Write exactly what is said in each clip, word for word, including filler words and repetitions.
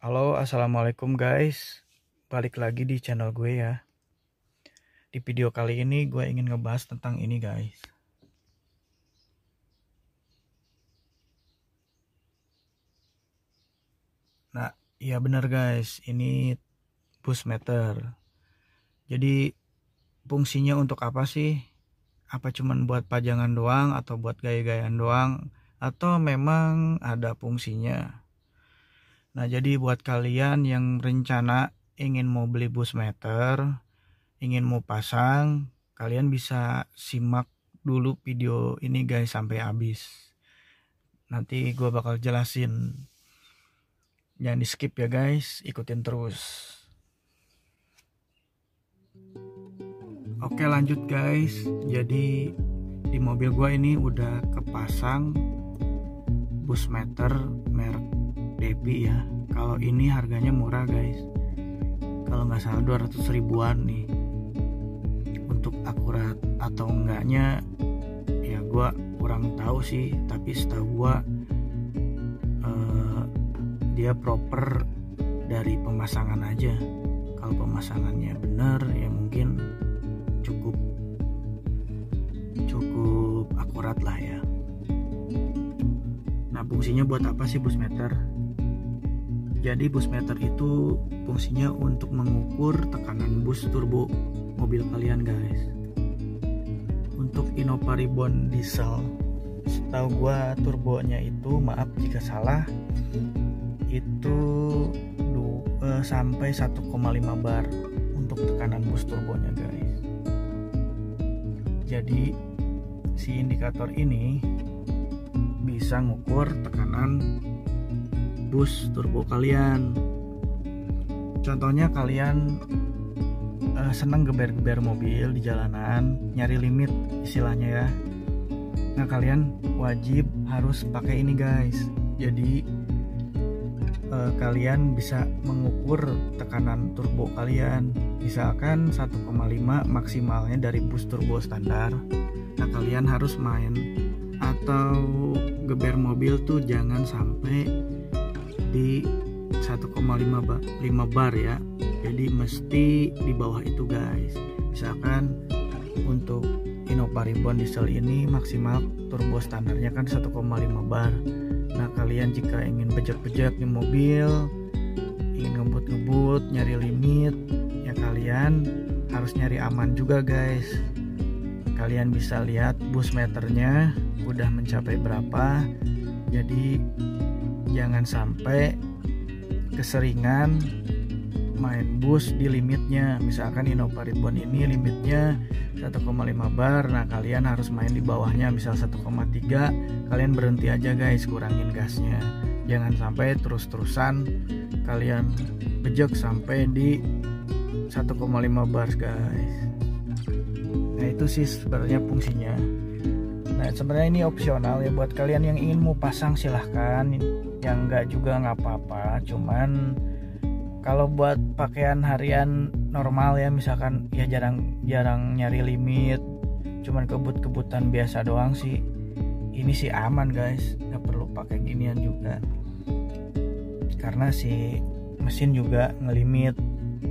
Halo, assalamualaikum guys, balik lagi di channel gue ya. Di video kali ini gue ingin ngebahas tentang ini guys, nah iya bener guys, ini boost meter. Jadi fungsinya untuk apa sih? Apa cuman buat pajangan doang, atau buat gaya-gayaan doang, atau memang ada fungsinya? Nah, jadi buat kalian yang rencana ingin mau beli boost meter, ingin mau pasang, kalian bisa simak dulu video ini guys sampai habis. Nanti gue bakal jelasin. Jangan di skip ya guys, ikutin terus. Oke lanjut guys, jadi di mobil gue ini udah kepasang boost meter merek debi ya. Kalau ini harganya murah guys, kalau nggak salah dua ratus ribuan nih. Untuk akurat atau enggaknya ya gue kurang tahu sih, tapi setahu gue eh, dia proper dari pemasangan aja. Kalau pemasangannya benar ya mungkin cukup cukup akurat lah ya. Nah, fungsinya buat apa sih boost meter? Jadi boost meter itu fungsinya untuk mengukur tekanan boost turbo mobil kalian guys. Untuk Innova Reborn diesel, setahu gua turbonya itu, maaf jika salah, itu dua, eh, sampai satu koma lima bar untuk tekanan boost turbonya guys. Jadi si indikator ini bisa ngukur tekanan boost turbo kalian. Contohnya kalian uh, seneng geber-geber mobil di jalanan, nyari limit istilahnya ya. Nah, kalian wajib harus pakai ini guys. Jadi uh, kalian bisa mengukur tekanan turbo kalian. Misalkan satu koma lima maksimalnya dari boost turbo standar. Nah, kalian harus main atau geber mobil tuh jangan sampai di satu koma lima bar ya. Jadi mesti di bawah itu guys. Misalkan untuk Innova Reborn diesel ini maksimal turbo standarnya kan satu koma lima bar. Nah, kalian jika ingin bejek-bejek di mobil, ingin ngebut-ngebut, nyari limit ya, kalian harus nyari aman juga guys. Kalian bisa lihat boost meternya udah mencapai berapa. Jadi jangan sampai keseringan main boost di limitnya. Misalkan Innova Reborn ini limitnya satu koma lima bar. Nah, kalian harus main di bawahnya, misal satu koma tiga. Kalian berhenti aja guys, kurangin gasnya. Jangan sampai terus-terusan kalian bejek sampai di satu koma lima bar guys. Nah, itu sih sebenarnya fungsinya. Nah, sebenarnya ini opsional ya, buat kalian yang ingin mau pasang silahkan, yang enggak juga nggak apa-apa. Cuman kalau buat pakaian harian normal ya, misalkan ya jarang jarang nyari limit, cuman kebut-kebutan biasa doang sih, ini sih aman guys, nggak perlu pakai ginian juga, karena si mesin juga ngelimit.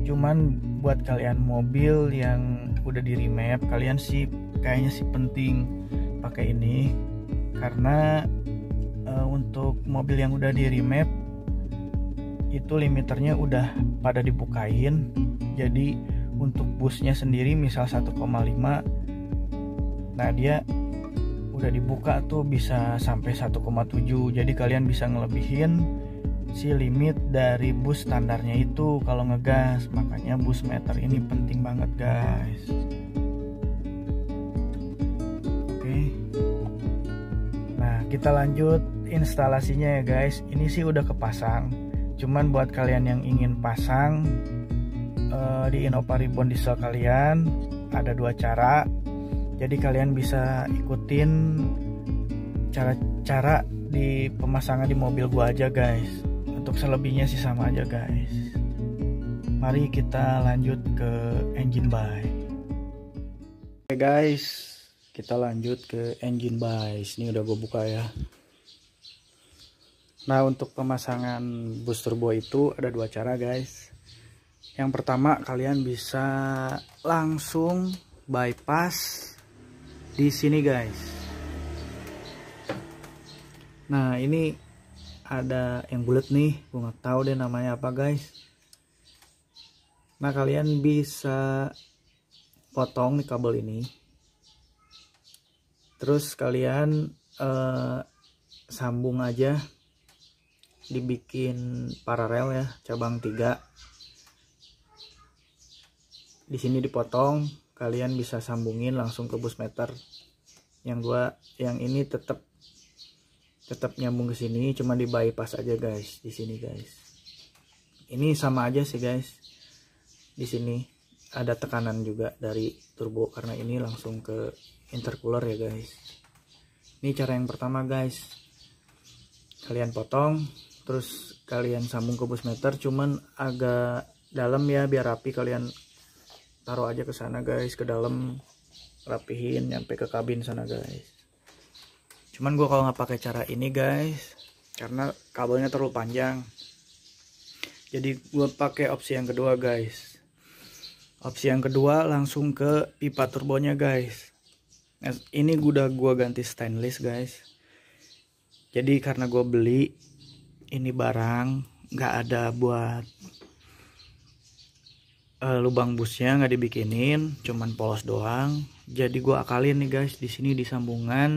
Cuman buat kalian mobil yang udah di remap, kalian sih kayaknya sih penting pakai ini, karena e, untuk mobil yang udah di remap itu limiternya udah pada dibukain. Jadi untuk boostnya sendiri misal satu koma lima, nah dia udah dibuka tuh bisa sampai satu koma tujuh. Jadi kalian bisa ngelebihin si limit dari boost standarnya itu kalau ngegas. Makanya boost meter ini penting banget guys. Kita lanjut instalasinya ya guys. Ini sih udah kepasang. Cuman buat kalian yang ingin pasang uh, di Innova Reborn diesel kalian ada dua cara. Jadi kalian bisa ikutin cara-cara di pemasangan di mobil gua aja guys. Untuk selebihnya sih sama aja guys. Mari kita lanjut ke engine bay. Oke guys, kita lanjut ke engine bay. Ini udah gue buka ya. Nah, untuk pemasangan boost turbo itu ada dua cara, guys. Yang pertama, kalian bisa langsung bypass di sini, guys. Nah, ini ada yang bulat nih, gue nggak tahu deh namanya apa, guys. Nah, kalian bisa potong nih kabel ini. Terus kalian eh, sambung aja, dibikin paralel ya, cabang tiga. Di sini dipotong, kalian bisa sambungin langsung ke boost meter. Yang gua yang ini tetap tetap nyambung ke sini, cuma di bypass aja, guys. Di sini, guys. Ini sama aja sih, guys. Di sini ada tekanan juga dari turbo karena ini langsung ke intercooler ya, guys. Ini cara yang pertama, guys. Kalian potong, terus kalian sambung ke boost meter, cuman agak dalam ya biar rapi. Kalian taruh aja ke sana, guys, ke dalam, rapihin nyampe ke kabin sana, guys. Cuman gue kalau nggak pakai cara ini, guys, karena kabelnya terlalu panjang, jadi gue pakai opsi yang kedua, guys. Opsi yang kedua langsung ke pipa turbonya, guys. Nah, ini udah gue ganti stainless, guys. Jadi karena gue beli ini barang nggak ada buat uh, lubang busnya, nggak dibikinin, cuman polos doang. Jadi gua akalin nih, guys, di sini di sambungan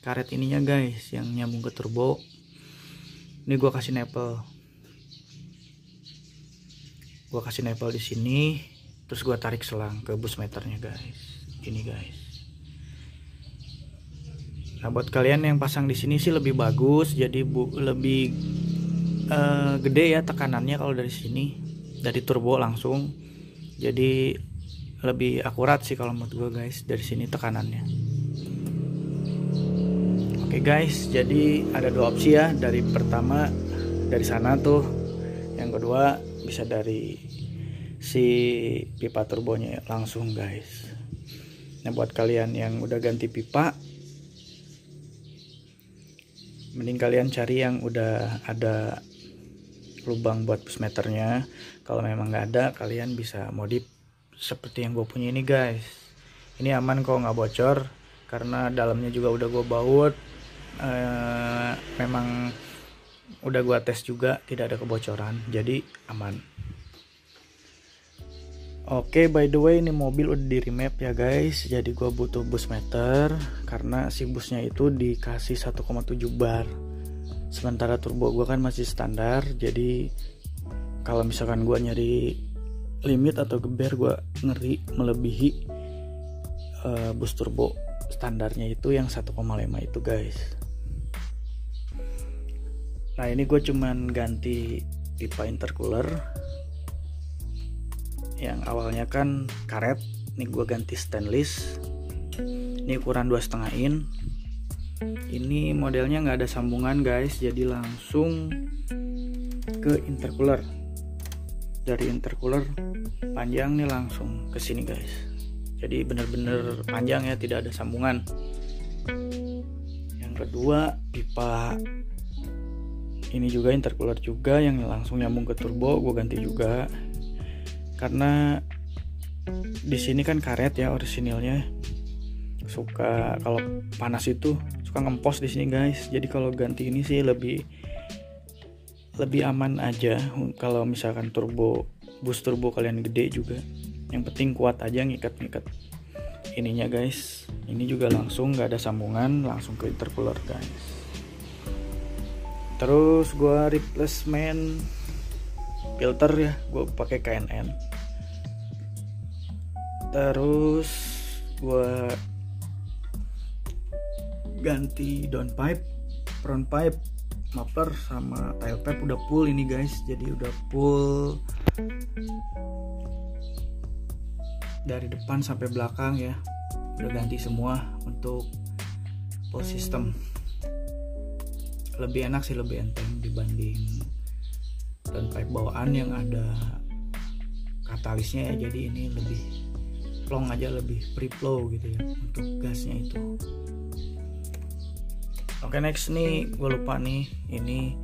karet ininya, guys, yang nyambung ke turbo. Ini gua kasih nepel, gua kasih nepel di sini, terus gua tarik selang ke boost meternya, guys. Ini, guys. Nah, buat kalian yang pasang di sini sih lebih bagus, jadi bu, lebih uh, gede ya tekanannya kalau dari sini, dari turbo langsung. Jadi lebih akurat sih kalau menurut gue, guys, dari sini tekanannya. Oke, guys, jadi ada dua opsi ya. Dari pertama dari sana tuh, yang kedua bisa dari si pipa turbonya langsung, guys. Nah, buat kalian yang udah ganti pipa, mending kalian cari yang udah ada lubang buat boost meternya. Kalau memang nggak ada, kalian bisa modif seperti yang gue punya ini, guys. Ini aman kok, nggak bocor, karena dalamnya juga udah gue baut. E, memang udah gue tes juga, tidak ada kebocoran, jadi aman. Oke, by the way, ini mobil udah di remap ya, guys. Jadi gue butuh boost meter karena si busnya itu dikasih satu koma tujuh bar. Sementara turbo gue kan masih standar. Jadi kalau misalkan gue nyari limit atau geber, gue ngeri melebihi uh, boost turbo standarnya itu yang satu koma lima itu, guys. Nah, ini gue cuman ganti pipa intercooler. Yang awalnya kan karet, ini gue ganti stainless. Ini ukuran dua setengah in. Ini modelnya nggak ada sambungan, guys, jadi langsung ke intercooler. Dari intercooler panjang nih langsung ke sini, guys. Jadi bener-bener panjang ya, tidak ada sambungan. Yang kedua pipa ini juga intercooler juga, yang langsung nyambung ke turbo gue ganti juga. Karena di sini kan karet ya, orisinilnya suka kalau panas itu suka ngempos di sini, guys. Jadi kalau ganti ini sih lebih lebih aman aja. Kalau misalkan turbo boost turbo kalian gede juga, yang penting kuat aja ngikat-ngikat ininya, guys. Ini juga langsung nggak ada sambungan, langsung ke intercooler, guys. Terus gua replacement filter ya, gue pakai K and N. Terus gue ganti downpipe, front pipe, muffler sama tail pipe udah full ini, guys. Jadi udah full dari depan sampai belakang ya, udah ganti semua untuk full system. Lebih enak sih, lebih enteng dibanding downpipe bawaan yang ada katalisnya ya. Jadi ini lebih plong aja, lebih free flow gitu ya untuk gasnya itu. Oke, next nih, gue lupa nih, ini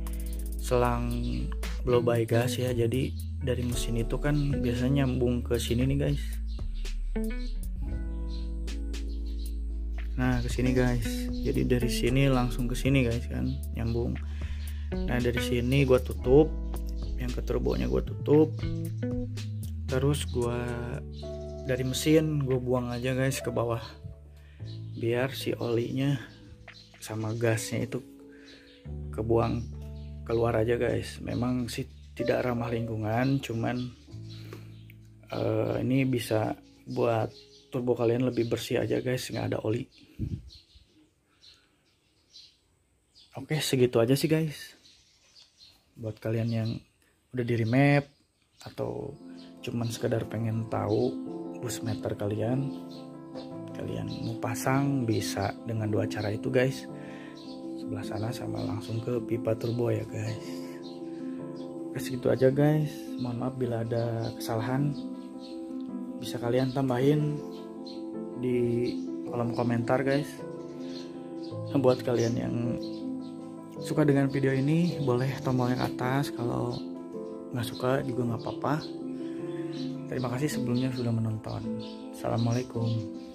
selang blow by gas ya. Jadi dari mesin itu kan biasanya nyambung ke sini nih guys. Nah, ke sini guys. Jadi dari sini langsung ke sini guys kan, nyambung. Nah, dari sini gue tutup, yang ke turbonya gue tutup. Terus gue dari mesin gue buang aja guys ke bawah, biar si olinya sama gasnya itu kebuang keluar aja guys. Memang sih tidak ramah lingkungan, cuman uh, ini bisa buat turbo kalian lebih bersih aja guys, nggak ada oli. Oke, segitu aja sih guys. Buat kalian yang udah di remap atau cuman sekedar pengen tahu boost meter kalian, kalian mau pasang bisa dengan dua cara itu guys, sebelah sana sama langsung ke pipa turbo ya guys. Oke, segitu aja guys, mohon maaf bila ada kesalahan. Bisa kalian tambahin di kolom komentar guys. Nah, buat kalian yang suka dengan video ini boleh tombol yang atas, kalau nggak suka juga nggak apa-apa. Terima kasih sebelumnya sudah menonton. Assalamualaikum.